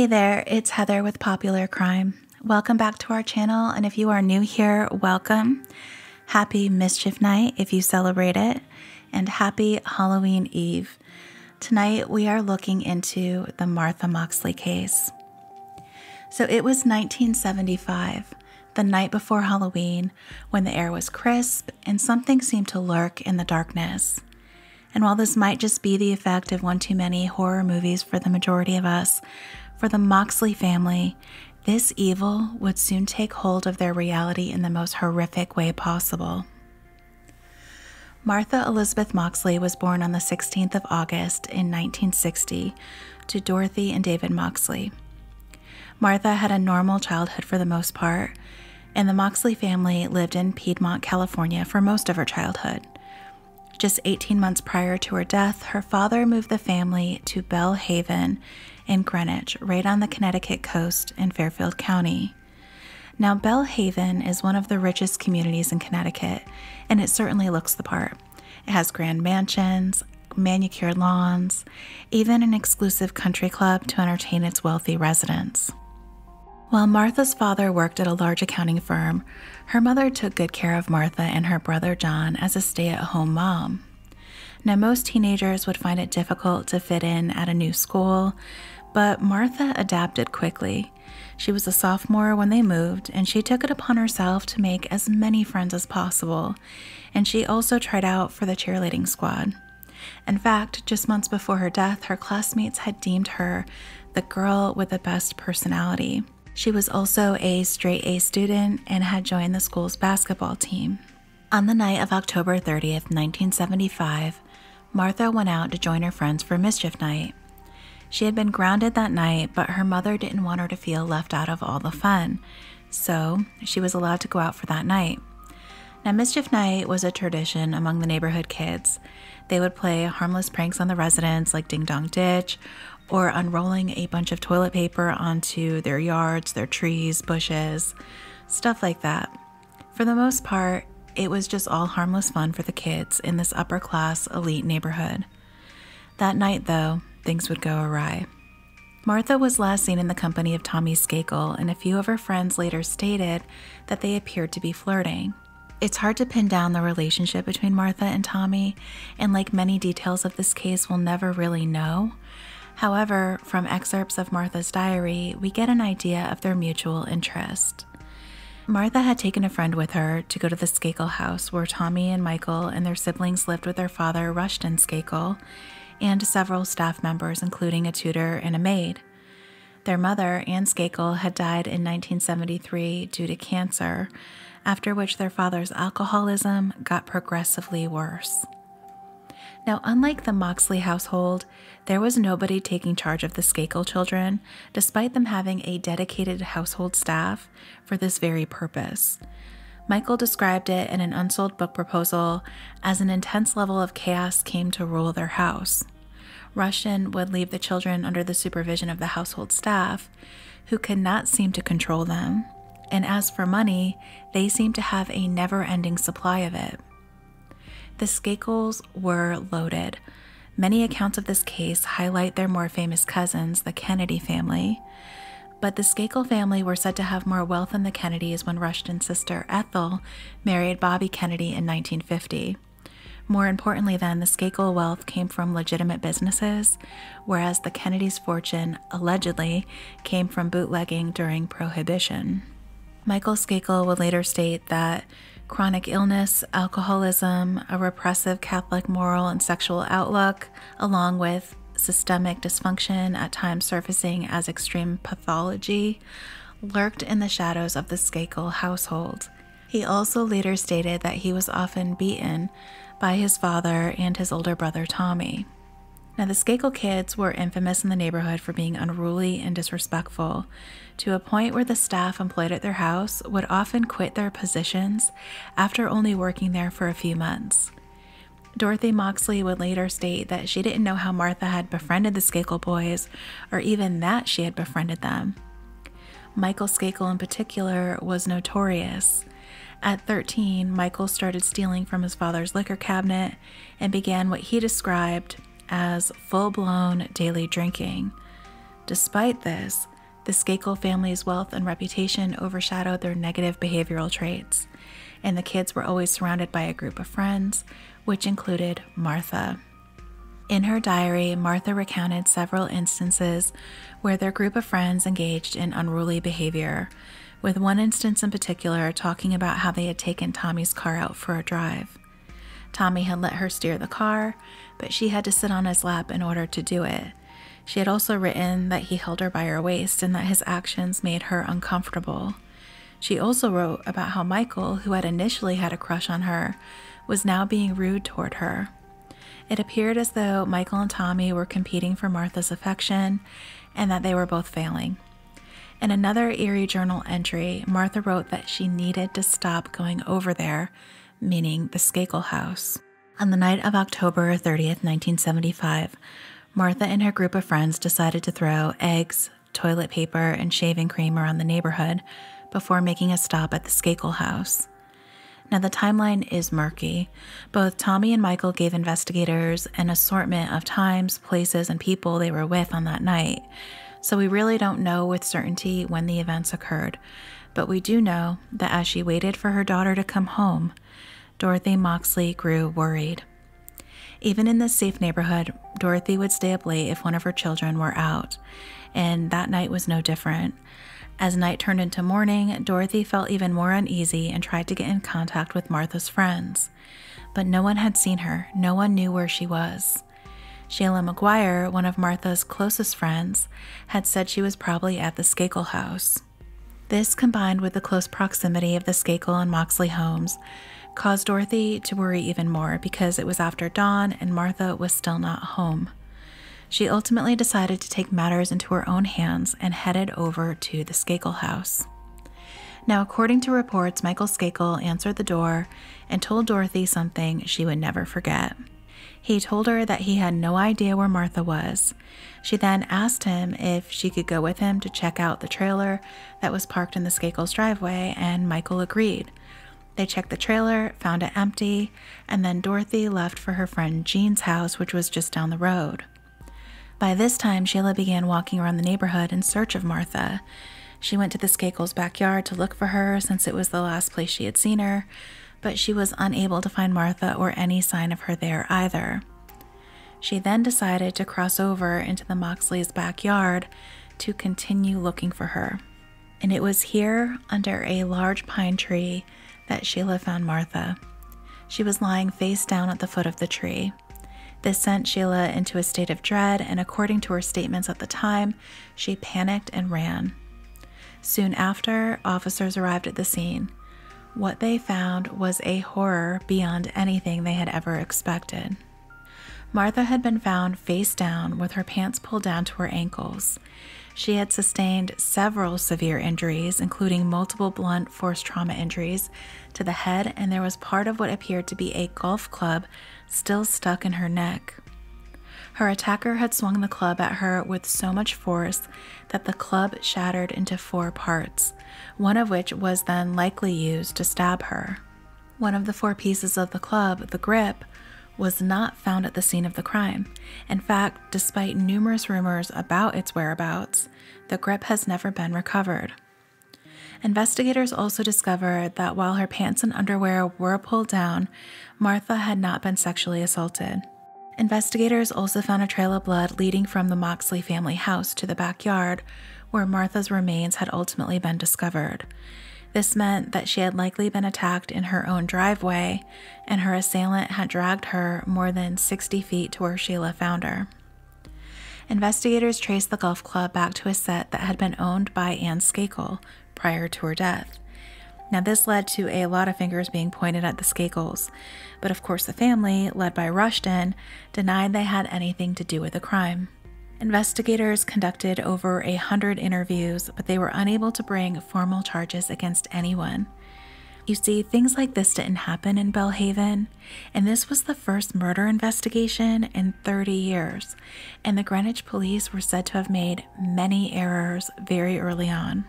Hey there, it's Heather with Popular Crime. Welcome back to our channel, and if you are new here, welcome. Happy Mischief Night if you celebrate it, and happy Halloween Eve. Tonight we are looking into the Martha Moxley case. So it was 1975, the night before Halloween, when the air was crisp and something seemed to lurk in the darkness. And while this might just be the effect of one too many horror movies for the majority of us, for the Moxley family, this evil would soon take hold of their reality in the most horrific way possible. Martha Elizabeth Moxley was born on the 16th of August in 1960 to Dorothy and David Moxley. Martha had a normal childhood for the most part, and the Moxley family lived in Piedmont, California for most of her childhood. Just 18 months prior to her death, her father moved the family to Belle Haven in Greenwich, right on the Connecticut coast in Fairfield County. Now, Belle Haven is one of the richest communities in Connecticut, and it certainly looks the part. It has grand mansions, manicured lawns, even an exclusive country club to entertain its wealthy residents. While Martha's father worked at a large accounting firm, her mother took good care of Martha and her brother John as a stay-at-home mom. Now, most teenagers would find it difficult to fit in at a new school, but Martha adapted quickly. She was a sophomore when they moved, and she took it upon herself to make as many friends as possible, and she also tried out for the cheerleading squad. In fact, just months before her death, her classmates had deemed her the girl with the best personality. She was also a straight A student and had joined the school's basketball team. On the night of October 30th, 1975, Martha went out to join her friends for Mischief Night. She had been grounded that night, but her mother didn't want her to feel left out of all the fun, so she was allowed to go out for that night. Now, Mischief Night was a tradition among the neighborhood kids. They would play harmless pranks on the residents like Ding Dong Ditch, or unrolling a bunch of toilet paper onto their yards, their trees, bushes, stuff like that. For the most part, it was just all harmless fun for the kids in this upper-class, elite neighborhood. That night, though, things would go awry. Martha was last seen in the company of Tommy Skakel, and a few of her friends later stated that they appeared to be flirting. It's hard to pin down the relationship between Martha and Tommy, and like many details of this case, we'll never really know. However, from excerpts of Martha's diary, we get an idea of their mutual interest. Martha had taken a friend with her to go to the Skakel house, where Tommy and Michael and their siblings lived with their father, Rushton Skakel, and several staff members, including a tutor and a maid. Their mother, Anne Skakel, had died in 1973 due to cancer, after which their father's alcoholism got progressively worse. Now, unlike the Moxley household, there was nobody taking charge of the Skakel children, despite them having a dedicated household staff for this very purpose. Michael described it in an unsold book proposal as an intense level of chaos came to rule their house. Rushton would leave the children under the supervision of the household staff, who could not seem to control them, and as for money, they seemed to have a never-ending supply of it. The Skakels were loaded. Many accounts of this case highlight their more famous cousins, the Kennedy family, but the Skakel family were said to have more wealth than the Kennedys when Rushton's sister, Ethel, married Bobby Kennedy in 1950. More importantly then, the Skakel wealth came from legitimate businesses, whereas the Kennedys' fortune, allegedly, came from bootlegging during Prohibition. Michael Skakel would later state that chronic illness, alcoholism, a repressive Catholic moral and sexual outlook, along with systemic dysfunction, at times surfacing as extreme pathology, lurked in the shadows of the Skakel household. He also later stated that he was often beaten by his father and his older brother Tommy. Now, the Skakel kids were infamous in the neighborhood for being unruly and disrespectful, to a point where the staff employed at their house would often quit their positions after only working there for a few months. Dorothy Moxley would later state that she didn't know how Martha had befriended the Skakel boys, or even that she had befriended them. Michael Skakel in particular was notorious. At 13, Michael started stealing from his father's liquor cabinet and began what he described as full-blown daily drinking. Despite this, The Skakel family's wealth and reputation overshadowed their negative behavioral traits, and the kids were always surrounded by a group of friends, which included Martha. In her diary, Martha recounted several instances where their group of friends engaged in unruly behavior, with one instance in particular talking about how they had taken Tommy's car out for a drive. Tommy had let her steer the car, but she had to sit on his lap in order to do it. She had also written that he held her by her waist and that his actions made her uncomfortable. She also wrote about how Michael, who had initially had a crush on her, was now being rude toward her. It appeared as though Michael and Tommy were competing for Martha's affection and that they were both failing. In another eerie journal entry, Martha wrote that she needed to stop going over there, meaning the Skakel house. On the night of October 30th, 1975, Martha and her group of friends decided to throw eggs, toilet paper, and shaving cream around the neighborhood before making a stop at the Skakel house. Now, the timeline is murky. Both Tommy and Michael gave investigators an assortment of times, places, and people they were with on that night, so we really don't know with certainty when the events occurred, but we do know that as she waited for her daughter to come home, Dorothy Moxley grew worried. Even in this safe neighborhood, Dorothy would stay up late if one of her children were out, and that night was no different. As night turned into morning, Dorothy felt even more uneasy and tried to get in contact with Martha's friends. But no one had seen her. No one knew where she was. Sheila McGuire, one of Martha's closest friends, had said she was probably at the Skakel house. This, combined with the close proximity of the Skakel and Moxley homes, caused Dorothy to worry even more because it was after dawn and Martha was still not home. She ultimately decided to take matters into her own hands and headed over to the Skakel house. Now, according to reports, Michael Skakel answered the door and told Dorothy something she would never forget. He told her that he had no idea where Martha was. She then asked him if she could go with him to check out the trailer that was parked in the Skakel's driveway, and Michael agreed. They checked the trailer, found it empty, and then Dorothy left for her friend Jean's house, which was just down the road. By this time, Sheila began walking around the neighborhood in search of Martha. She went to the Skakel's backyard to look for her since it was the last place she had seen her, but she was unable to find Martha or any sign of her there either. She then decided to cross over into the Moxley's backyard to continue looking for her. And it was here, under a large pine tree, that Sheila found Martha. She was lying face down at the foot of the tree. This sent Sheila into a state of dread, and according to her statements at the time, she panicked and ran. Soon after, officers arrived at the scene. What they found was a horror beyond anything they had ever expected. Martha had been found face down with her pants pulled down to her ankles. She had sustained several severe injuries, including multiple blunt force trauma injuries to the head, and there was part of what appeared to be a golf club still stuck in her neck. Her attacker had swung the club at her with so much force that the club shattered into 4 parts, one of which was then likely used to stab her. One of the 4 pieces of the club, the grip, was not found at the scene of the crime. In fact, despite numerous rumors about its whereabouts, the grip has never been recovered. Investigators also discovered that while her pants and underwear were pulled down, Martha had not been sexually assaulted. Investigators also found a trail of blood leading from the Moxley family house to the backyard, where Martha's remains had ultimately been discovered. This meant that she had likely been attacked in her own driveway, and her assailant had dragged her more than 60 feet to where Sheila found her. Investigators traced the golf club back to a set that had been owned by Anne Skakel prior to her death. Now, this led to a lot of fingers being pointed at the Skakels, but of course the family, led by Rushton, denied they had anything to do with the crime. Investigators conducted over 100 interviews, but they were unable to bring formal charges against anyone. You see, things like this didn't happen in Belle Haven, and this was the first murder investigation in 30 years, and the Greenwich police were said to have made many errors very early on.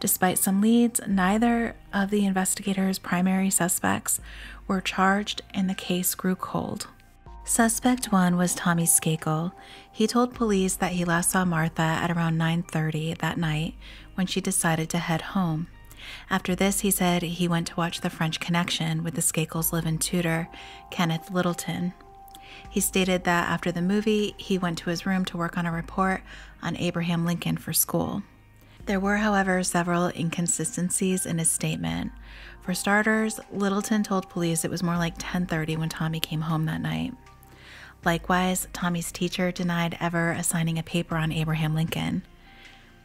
Despite some leads, neither of the investigators' primary suspects were charged, and the case grew cold. Suspect one was Tommy Skakel. He told police that he last saw Martha at around 9:30 that night when she decided to head home. After this, he said he went to watch The French Connection with the Skakels' live-in tutor, Kenneth Littleton. He stated that after the movie, he went to his room to work on a report on Abraham Lincoln for school. There were, however, several inconsistencies in his statement. For starters, Littleton told police it was more like 10:30 when Tommy came home that night. Likewise, Tommy's teacher denied ever assigning a paper on Abraham Lincoln.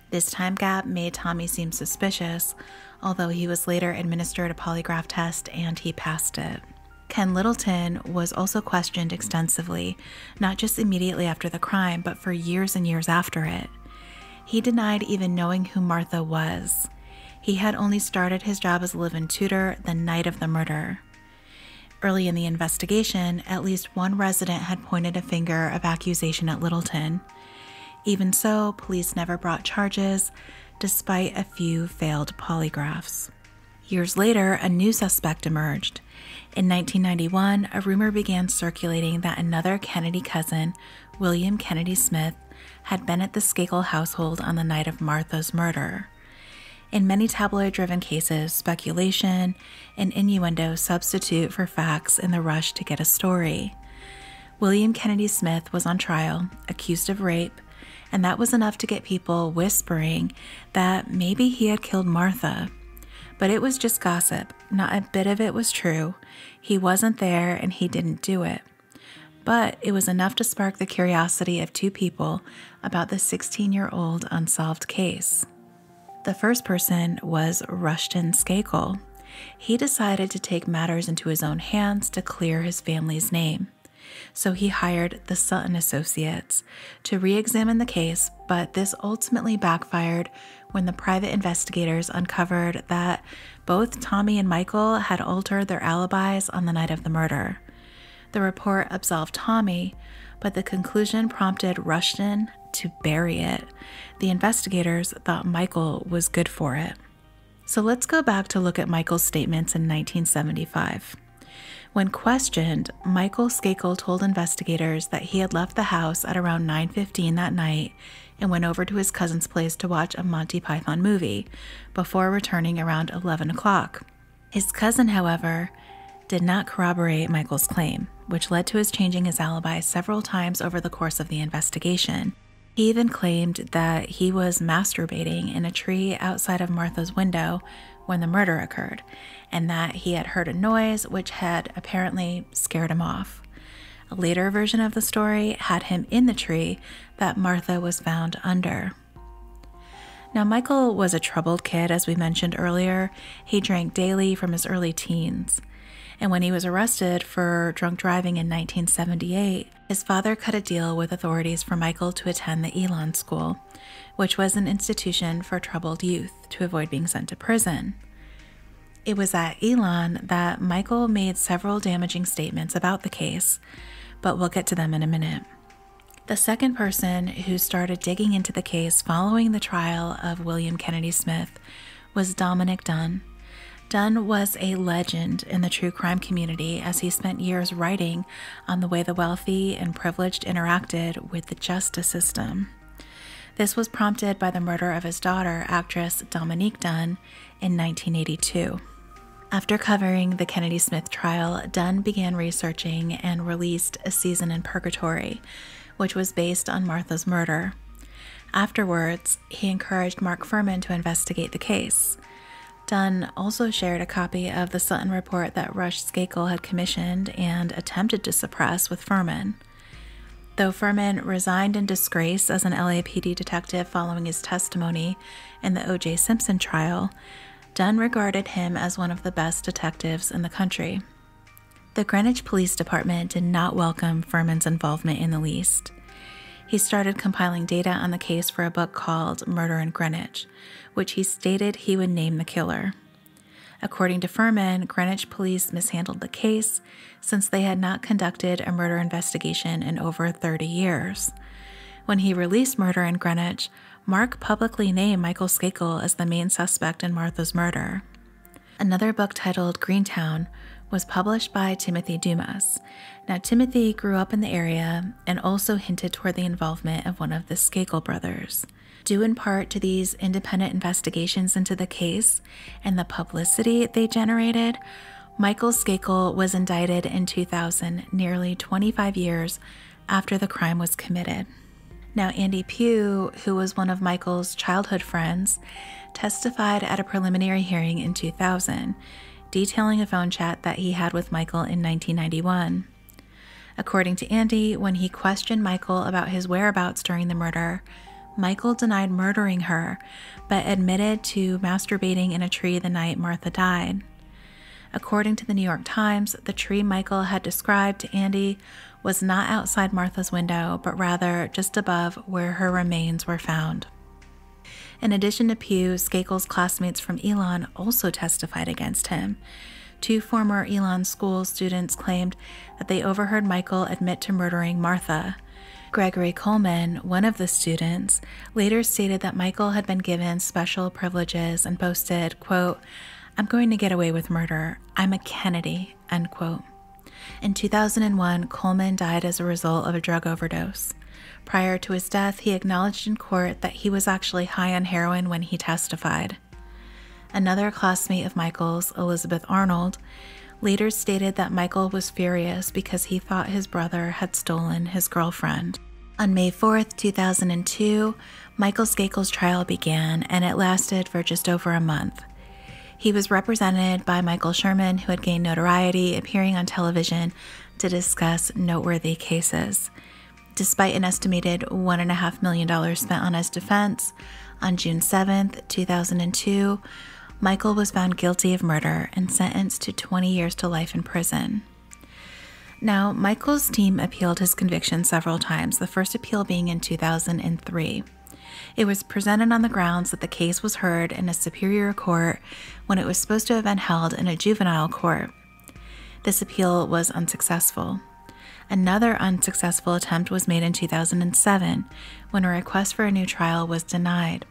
This time gap made Tommy seem suspicious, although he was later administered a polygraph test and he passed it. Ken Littleton was also questioned extensively, not just immediately after the crime, but for years and years after it. He denied even knowing who Martha was. He had only started his job as a live-in tutor the night of the murder. Early in the investigation, at least one resident had pointed a finger of accusation at Littleton. Even so, police never brought charges, despite a few failed polygraphs. Years later, a new suspect emerged. In 1991, a rumor began circulating that another Kennedy cousin, William Kennedy Smith, had been at the Skakel household on the night of Martha's murder. In many tabloid-driven cases, speculation and innuendo substitute for facts in the rush to get a story. William Kennedy Smith was on trial, accused of rape, and that was enough to get people whispering that maybe he had killed Martha. But it was just gossip. Not a bit of it was true. He wasn't there and he didn't do it. But it was enough to spark the curiosity of two people about the 16-year-old unsolved case. The first person was Rushton Skakel. He decided to take matters into his own hands to clear his family's name. So he hired the Sutton Associates to re-examine the case, but this ultimately backfired when the private investigators uncovered that both Tommy and Michael had altered their alibis on the night of the murder. The report absolved Tommy, but the conclusion prompted Rushton to bury it. The investigators thought Michael was good for it. So let's go back to look at Michael's statements in 1975. When questioned, Michael Skakel told investigators that he had left the house at around 9:15 that night and went over to his cousin's place to watch a Monty Python movie before returning around 11 o'clock. His cousin, however, did not corroborate Michael's claim, which led to his changing his alibi several times over the course of the investigation. He even claimed that he was masturbating in a tree outside of Martha's window when the murder occurred, and that he had heard a noise which had apparently scared him off. A later version of the story had him in the tree that Martha was found under. Now, Michael was a troubled kid, as we mentioned earlier. He drank daily from his early teens. And when he was arrested for drunk driving in 1978, his father cut a deal with authorities for Michael to attend the Elan School, which was an institution for troubled youth to avoid being sent to prison. It was at Elan that Michael made several damaging statements about the case, but we'll get to them in a minute. The second person who started digging into the case following the trial of William Kennedy Smith was Dominick Dunne. Dunne was a legend in the true crime community as he spent years writing on the way the wealthy and privileged interacted with the justice system. This was prompted by the murder of his daughter, actress Dominique Dunne, in 1982. After covering the Kennedy Smith trial, Dunne began researching and released A Season in Purgatory, which was based on Martha's murder. Afterwards, he encouraged Mark Fuhrman to investigate the case. Dunne also shared a copy of the Sutton report that Rush Skakel had commissioned and attempted to suppress with Fuhrman. Though Fuhrman resigned in disgrace as an LAPD detective following his testimony in the O.J. Simpson trial, Dunne regarded him as one of the best detectives in the country. The Greenwich Police Department did not welcome Fuhrman's involvement in the least. He started compiling data on the case for a book called Murder in Greenwich, which he stated he would name the killer. According to Fuhrman, Greenwich police mishandled the case since they had not conducted a murder investigation in over 30 years. When he released Murder in Greenwich, Mark publicly named Michael Skakel as the main suspect in Martha's murder. Another book titled Greentown was published by Timothy Dumas. Now, Timothy grew up in the area and also hinted toward the involvement of one of the Skakel brothers. Due in part to these independent investigations into the case and the publicity they generated, Michael Skakel was indicted in 2000, nearly 25 years after the crime was committed. Now, Andy Pugh, who was one of Michael's childhood friends, testified at a preliminary hearing in 2000, detailing a phone chat that he had with Michael in 1991. According to Andy, when he questioned Michael about his whereabouts during the murder, Michael denied murdering her, but admitted to masturbating in a tree the night Martha died. According to the New York Times, the tree Michael had described to Andy was not outside Martha's window, but rather just above where her remains were found. In addition to Pugh, Skakel's classmates from Elan also testified against him. Two former Elan School students claimed that they overheard Michael admit to murdering Martha. Gregory Coleman, one of the students, later stated that Michael had been given special privileges and boasted, quote, "I'm going to get away with murder. I'm a Kennedy," end quote. In 2001, Coleman died as a result of a drug overdose. Prior to his death, he acknowledged in court that he was actually high on heroin when he testified. Another classmate of Michael's, Elizabeth Arnold, later stated that Michael was furious because he thought his brother had stolen his girlfriend. On May 4th, 2002, Michael Skakel's trial began, and it lasted for just over a month. He was represented by Michael Sherman, who had gained notoriety, appearing on television to discuss noteworthy cases. Despite an estimated $1.5 million spent on his defense, on June 7, 2002, Michael was found guilty of murder and sentenced to 20 years to life in prison. Now, Michael's team appealed his conviction several times, the first appeal being in 2003. It was presented on the grounds that the case was heard in a superior court when it was supposed to have been held in a juvenile court. This appeal was unsuccessful. Another unsuccessful attempt was made in 2007, when a request for a new trial was denied.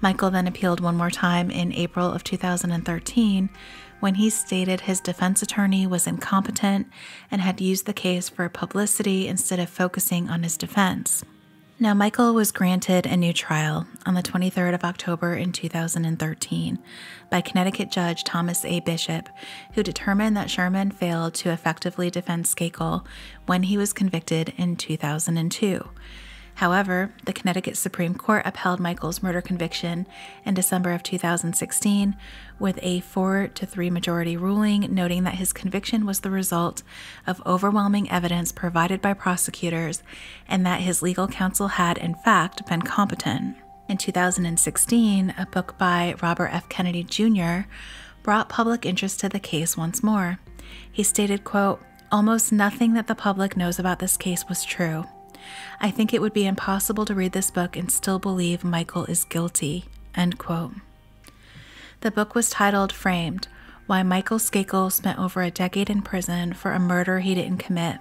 Michael then appealed one more time in April of 2013, when he stated his defense attorney was incompetent and had used the case for publicity instead of focusing on his defense. Now, Michael was granted a new trial on the 23rd of October in 2013 by Connecticut Judge Thomas A. Bishop, who determined that Sherman failed to effectively defend Skakel when he was convicted in 2002. However, the Connecticut Supreme Court upheld Michael's murder conviction in December of 2016 with a 4-3 majority ruling, noting that his conviction was the result of overwhelming evidence provided by prosecutors and that his legal counsel had, in fact, been competent. In 2016, a book by Robert F. Kennedy Jr. brought public interest to the case once more. He stated, quote, "Almost nothing that the public knows about this case was true. I think it would be impossible to read this book and still believe Michael is guilty," end quote. The book was titled Framed, Why Michael Skakel Spent Over a Decade in Prison for a Murder He Didn't Commit.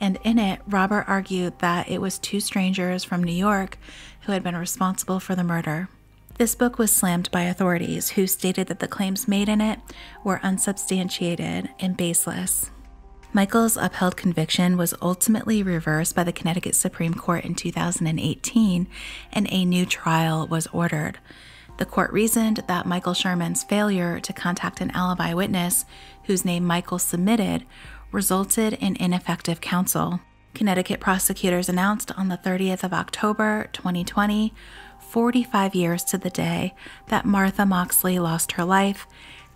And in it, Robert argued that it was two strangers from New York who had been responsible for the murder. This book was slammed by authorities who stated that the claims made in it were unsubstantiated and baseless. Michael's upheld conviction was ultimately reversed by the Connecticut Supreme Court in 2018, and a new trial was ordered. The court reasoned that Michael Sherman's failure to contact an alibi witness, whose name Michael submitted, resulted in ineffective counsel. Connecticut prosecutors announced on the 30th of October, 2020, 45 years to the day that Martha Moxley lost her life,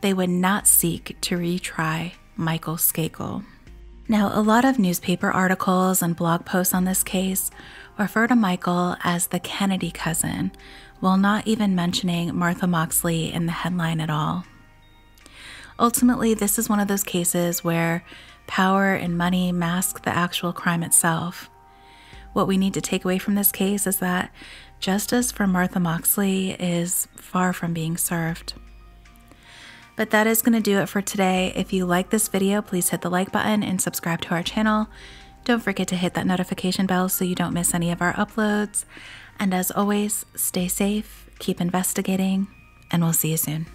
they would not seek to retry Michael Skakel. Now, a lot of newspaper articles and blog posts on this case refer to Michael as the Kennedy cousin, while not even mentioning Martha Moxley in the headline at all. Ultimately, this is one of those cases where power and money mask the actual crime itself. What we need to take away from this case is that justice for Martha Moxley is far from being served. But that is going to do it for today. If you like this video, please hit the like button and subscribe to our channel. Don't forget to hit that notification bell so you don't miss any of our uploads. And as always, stay safe, keep investigating, and we'll see you soon.